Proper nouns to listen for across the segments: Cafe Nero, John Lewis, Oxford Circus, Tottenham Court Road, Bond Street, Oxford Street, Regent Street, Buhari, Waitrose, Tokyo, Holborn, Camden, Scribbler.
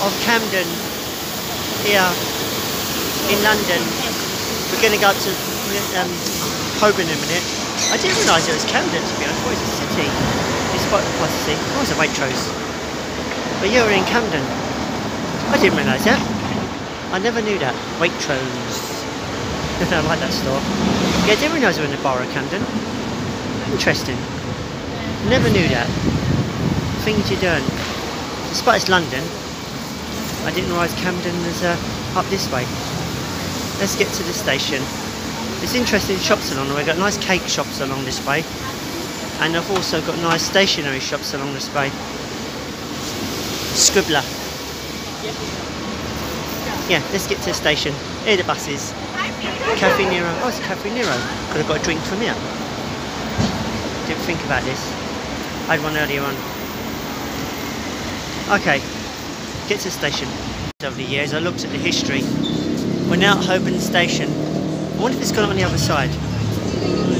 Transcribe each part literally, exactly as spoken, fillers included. Of Camden here in London. We're going to go up to um, Holborn in a minute. I didn't realise it was Camden, to be honest. What is a city? It's quite a city. Oh, it's a Waitrose. But yeah, we're in Camden. I didn't realise that. I never knew that. Waitrose. I like that store. Yeah, I didn't realise we were in the borough of Camden. Interesting. Never knew that. Things you don't. Despite it's London, I didn't realise Camden was uh, up this way. Let's get to the station. There's interesting shops along the way. We've got nice cake shops along this way. And I've also got nice stationery shops along this way. Scribbler. Yeah, let's get to the station. Here are the buses. Cafe Nero. Oh, it's Cafe Nero. Could have got a drink from here. Didn't think about this. I had one earlier on. Okay. Get to the station. Over the years I looked at the history. We're now at Holborn station. I wonder if it's gone on the other side.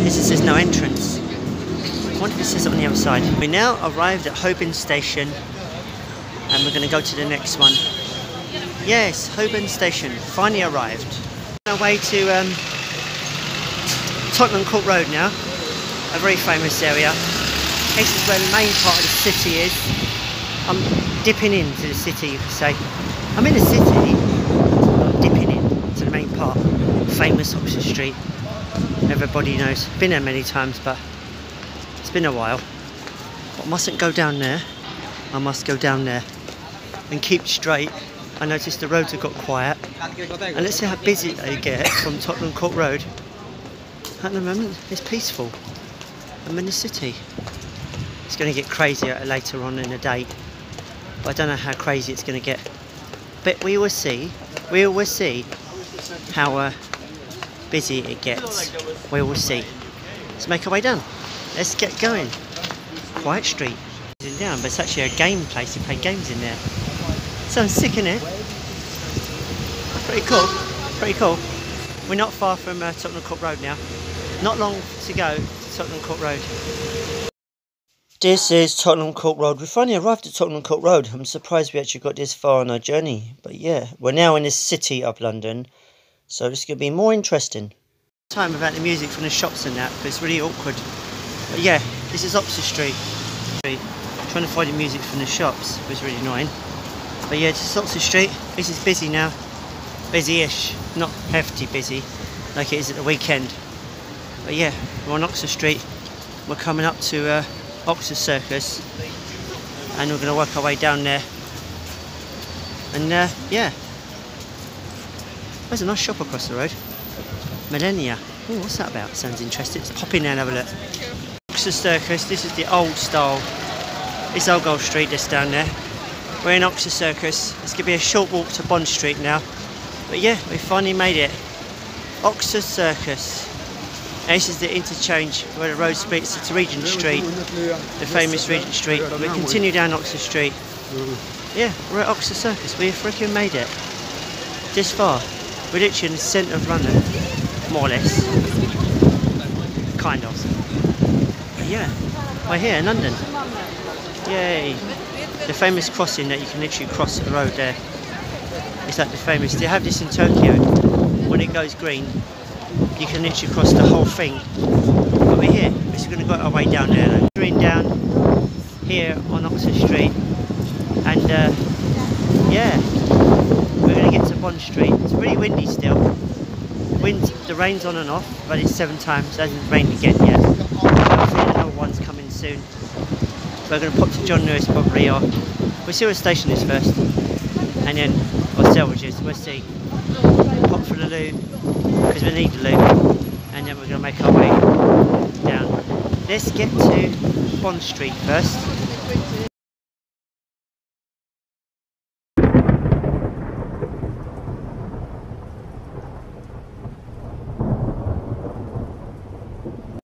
This is there's no entrance. I wonder if it says it on the other side. We now arrived at Holborn station and we're going to go to the next one. Yes, Holborn station. Finally arrived. On our way to um, Tottenham Court Road now. A very famous area. This is where the main part of the city is. I'm dipping into the city, you could say. I'm in the city, I'm dipping in to the main part. Famous Oxford Street. Everybody knows. Been there many times, but it's been a while. But I mustn't go down there. I must go down there and keep straight. I noticed the roads have got quiet. And let's see how busy they get from Tottenham Court Road. At the moment, it's peaceful. I'm in the city. It's going to get crazier later on in the day. But I don't know how crazy it's going to get. But we will see. We will see how uh, busy it gets. We will see. Let's make our way down. Let's get going. Quiet Street. Down, but it's actually a game place. You play games in there. Sounds sick, innit? Pretty cool. Pretty cool. We're not far from uh, Tottenham Court Road now. Not long to go to Tottenham Court Road. This is Tottenham Court Road. We finally arrived at Tottenham Court Road. I'm surprised we actually got this far on our journey. But yeah, we're now in the city of London. So this is going to be more interesting. Time about the music from the shops and that, but it's really awkward. But yeah, this is Oxford Street. Trying to find the music from the shops was really annoying. But yeah, this is Oxford Street. This is busy now. Busy-ish. Not hefty busy, like it is at the weekend. But yeah, we're on Oxford Street. We're coming up to... Uh, Oxford Circus, and we're going to work our way down there. And uh, yeah, there's a nice shop across the road. Millennia. Oh, what's that about? Sounds interesting. Let's pop in there and have a look. Oxford Circus. This is the old style. It's Old Gold Street. That's down there. We're in Oxford Circus. It's going to be a short walk to Bond Street now. But yeah, we finally made it. Oxford Circus. Now this is the interchange where the road splits to Regent Street, the famous Regent Street. We continue down Oxford Street. Yeah, we're at Oxford Circus. We freaking made it. This far. We're literally in the centre of London. More or less. Kind of. But yeah, we're here in London. Yay. The famous crossing that you can literally cross the road there. It's like the famous. They have this in Tokyo. When it goes green, you can literally cross the whole thing. But we're here. We're just going to go our way down there. We're going down here on Oxford Street. And uh, yeah, we're going to get to Bond Street. It's really windy still. Wind, the rain's on and off, but it's seven times. It hasn't rained again yet. Another one's coming soon. We're going to pop to John Lewis probably. Or we'll see what station is first. And then, or Selvages, we'll see. Pop for the loo. Because we need the loop, and then we're going to make our way down. Let's get to Bond Street first.